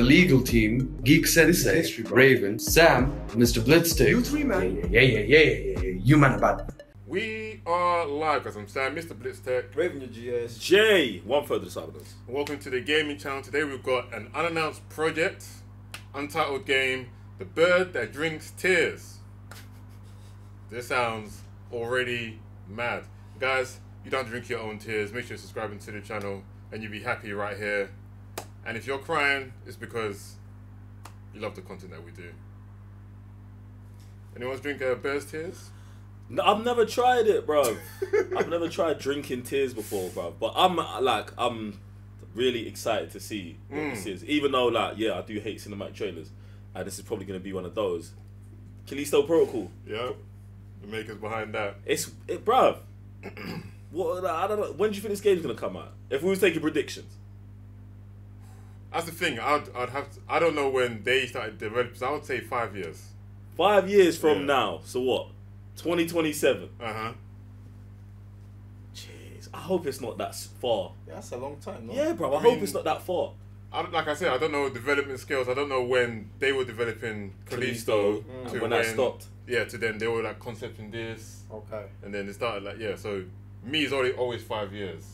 the legal team, Geek Sensei, Raven, Sam, Mr. BlitzTek. You three, man. Yeah. You, man, about it. We are live, guys. I'm Sam, Mr. BlitzTek, Raven, your GS Jay. One further side of us. Welcome to the gaming channel. Today we've got an unannounced project, untitled game, The Bird That Drinks Tears. This sounds already mad. Guys, you don't drink your own tears. Make sure you're subscribing to the channel and you'll be happy right here. And if you're crying, it's because you love the content that we do. Anyone's drink Bird's Tears? No, I've never tried it, bro. I've never tried drinking tears before, bro. But I'm really excited to see what this is. Even though, like, yeah, I do hate cinematic trailers. And this is probably going to be one of those. Callisto Protocol. Yeah, the makers behind that. It's bro. What, I don't know. When do you think this game's going to come out? If we was taking predictions. That's the thing. I'd have to, I don't know when they started developing. So I would say 5 years. 5 years from now. So what? 2027. Jeez. I hope it's not that far. Yeah, that's a long time. No? Yeah, bro. I mean, hope it's not that far. Like I said, I don't know development skills. I don't know when they were developing Callisto. When that stopped. Yeah, to then they were like concepting this. Okay. And then they started like, yeah. So me is always 5 years.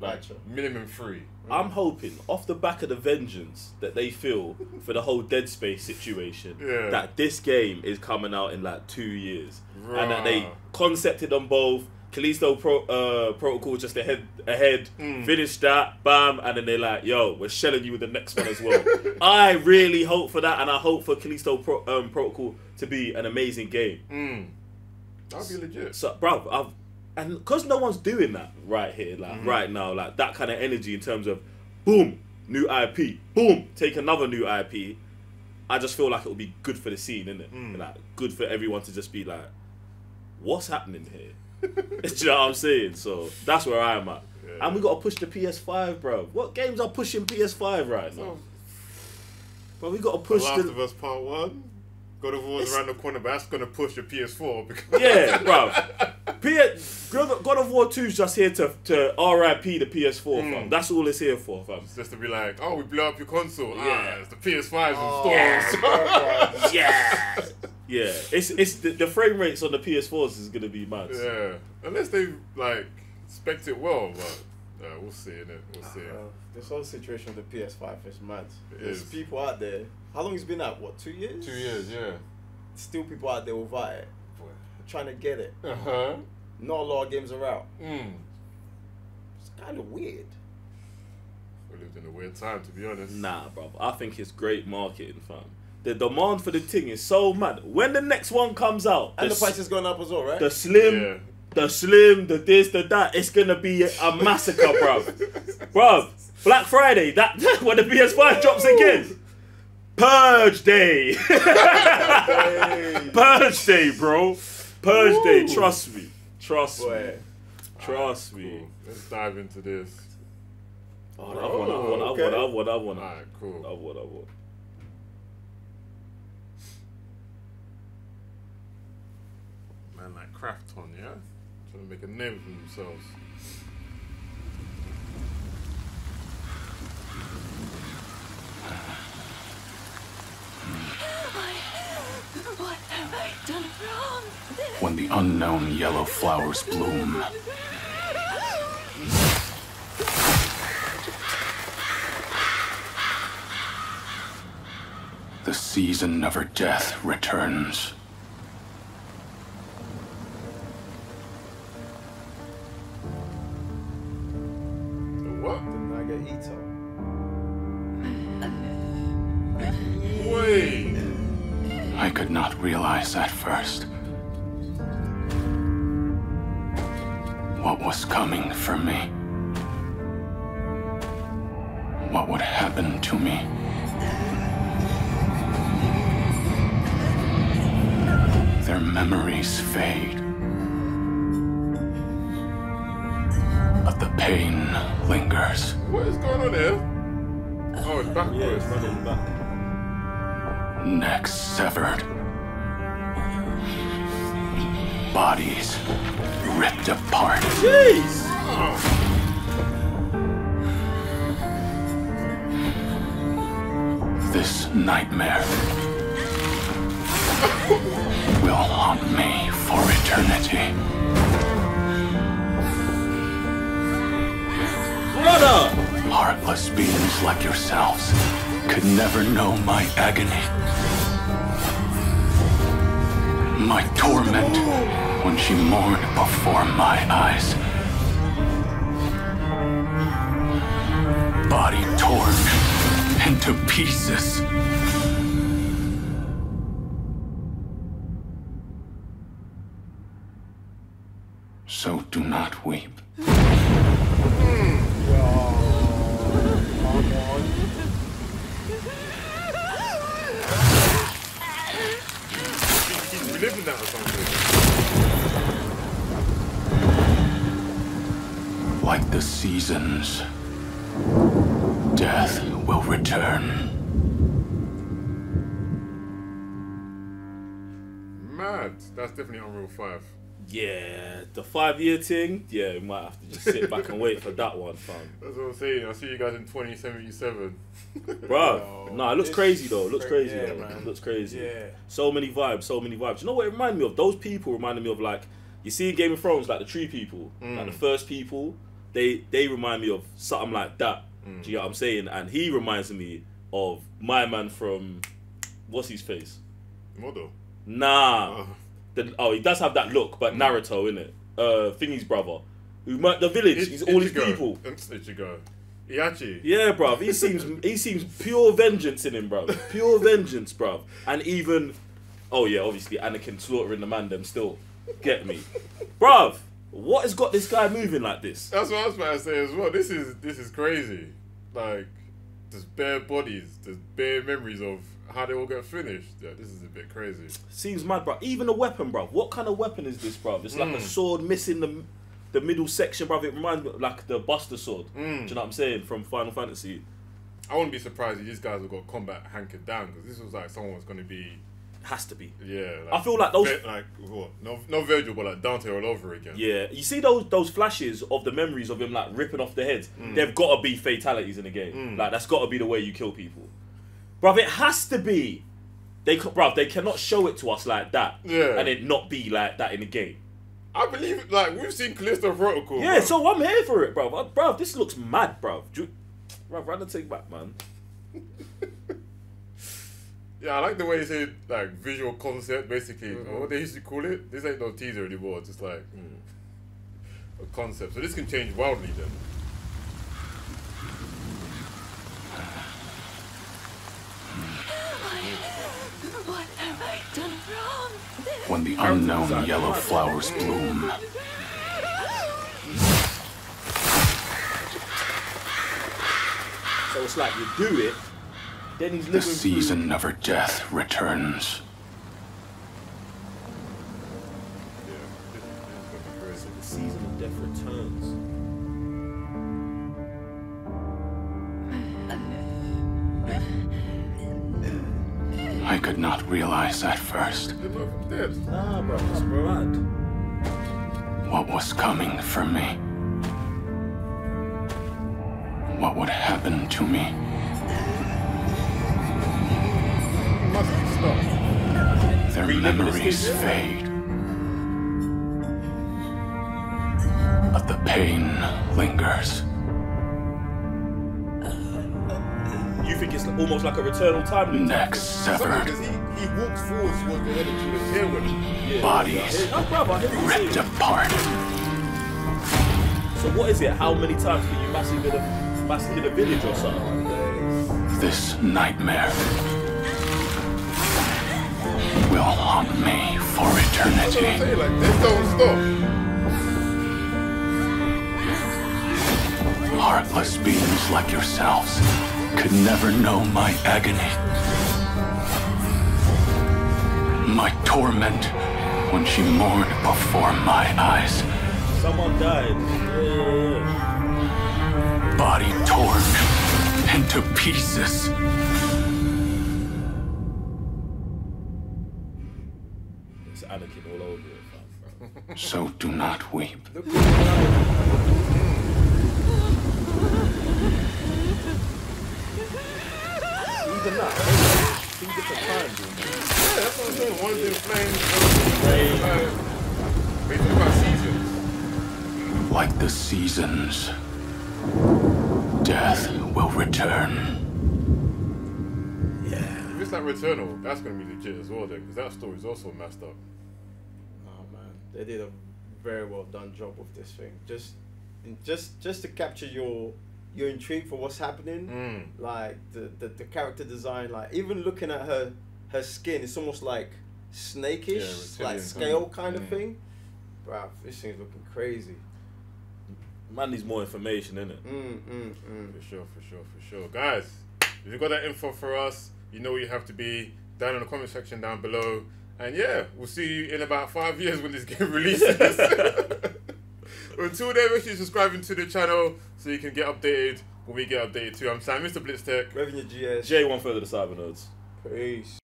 Like, gotcha. Minimum 3. I'm hoping, off the back of the vengeance that they feel for the whole Dead Space situation, that this game is coming out in like 2 years. Rah. And that they concepted on both. Callisto Protocol just ahead finished that, bam, and then they're like, yo, we're shelling you with the next one as well. I really hope for that, and I hope for Callisto Protocol to be an amazing game. That'd be legit. So, bro, and because no one's doing that right here, like right now, like that kind of energy in terms of, boom, new IP, boom, take another new IP. I just feel like it'll be good for the scene, innit? Like good for everyone to just be like, what's happening here? Do you know what I'm saying? So that's where I am at. Yeah. And we gotta push the PS5, bro. What games are pushing PS5 right now? But we gotta push the Last of Us Part 1. God of War is around the corner, but that's gonna push the PS4 because bro. God of War 2 is just here to RIP the PS4, fam. That's all it's here for, fam. It's just to be like, oh, we blew up your console. Yeah, it's the PS5's in stores. Yeah, it's the frame rates on the PS4s is gonna be mad. Yeah, unless they like spec it well, but we'll see it. We'll see. This whole situation with the PS5 is mad. There's people out there. How long it's been out? What, 2 years? 2 years, yeah. Still, people out there without it, trying to get it. Not a lot of games are out. It's kind of weird. We lived in a weird time, to be honest. Nah, bro. I think it's great marketing, fam. The demand for the thing is so mad. When the next one comes out, and the price is going up as well, right? The slim, the this, the that. It's gonna be a massacre, bro. Bro, Black Friday. That when the PS5 drops again, Purge Day. Purge Day, bro. Purge Day. Trust me. Trust me. Cool. Let's dive into this. Oh, I want. Alright, cool. I want. Like Krafton, yeah? Trying to make a name for themselves. What have I done wrong? When the unknown yellow flowers bloom, the season of her death returns. I could not realize at first what was coming for me, what would happen to me. Their memories fade, but the pain lingers. What is going on there? Oh, it's backwards. Yeah, it's running back. Necks severed, bodies ripped apart. Jeez! this nightmare will haunt me for eternity. Brother! Heartless beings like yourselves could never know my agony. My torment when she mourned before my eyes. Body torn into pieces. So do not weep. Like the seasons, death will return. Mad. That's definitely Unreal 5. Yeah, the 5-year thing. Yeah, we might have to just sit back and wait for that one, fam. That's what I'm saying. I'll see you guys in 2077. Bruh, no, it looks crazy though. It looks crazy, yeah, though. Man. It looks crazy. Yeah. So many vibes, so many vibes. You know what it reminded me of? Those people reminded me of, like, you see in Game of Thrones, like the tree people, like the first people. They remind me of something like that. Do you know what I'm saying? And he reminds me of my man from, what's his face? Modo. Nah. Oh, he does have that look, but Naruto, innit? Thingy's brother. Who might the village, he's all his people. Itachi. Itachi. Yeah, bruv. He seems pure vengeance in him, bruv. Pure vengeance, bruv. And even, oh yeah, obviously Anakin slaughtering the man them still. Get me. Bruv, what has got this guy moving like this? That's what I was about to say as well. This is crazy. Like, there's bare bodies, there's bare memories of how they all get finished. Yeah, this is a bit crazy. Seems mad, bro. Even the weapon, bro. What kind of weapon is this, bro? It's like a sword missing the middle section, bro. It reminds me of, like, the Buster Sword. Do you know what I'm saying? From Final Fantasy. I wouldn't be surprised if these guys have got combat hankered down, because this was like someone's going to be... Has to be. Yeah. Like, I feel like those... Like, what? No Virgil, but like Dante all over again. Yeah. You see those flashes of the memories of him, like, ripping off their heads? They've got to be fatalities in the game. Like, that's got to be the way you kill people. Bruv, it has to be. They cannot show it to us like that, yeah, and it not be like that in the game. I believe, like, we've seen Callisto Protocol. Yeah, bruv. So I'm here for it, bruv. Bruv, this looks mad, bruv. Bruv, rather take back, man. Yeah, I like the way you say, like, visual concept, basically. Or what they used to call it. This ain't no teaser anymore. It's just like a concept. So this can change wildly then. What have I done wrong? When the unknown yellow flowers bloom, so it's like you do it, then he's living. The season of her death returns. Yeah. So the season of death returns. I could not realize at first what was coming for me, what would happen to me. Their memories fade, but the pain lingers. You think it's almost like a Returnal time loop? Neck severed. He walked forwards towards the head of Judas here with him. Bodies ripped apart. So what is it? How many times can you massacre a village or something? This nightmare will haunt me for eternity. That's what I'm saying, like, this don't stop. Heartless beings like yourselves could never know my agony. My torment when she mourned before my eyes. Someone died. Yeah. Body torn into pieces. It's Anakin all over it. So do not weep. flames or not. Two different time zones. Yeah, that's what I'm saying. One's in flames, one's in They talk about seasons. Like the seasons, death will return. Yeah. If it's like Returnal, that's going to be legit as well then, because that story's also messed up. Oh man, they did a very well done job with this thing. Just to capture your intrigue for what's happening, like the character design, like even looking at her skin, it's almost like snakish, yeah, like scale kind of thing. Bruh, this thing's looking crazy. Man needs more information, innit? For sure. Guys, if you got that info for us, you know where you have to be, down in the comment section down below. And yeah, we'll see you in about 5 years when this game releases. Until then, make sure you're subscribing to the channel so you can get updated when we get updated too. I'm Sam, Mr. BlitzTek. Revenue GS. Jay, one further to cyber nerds. Peace.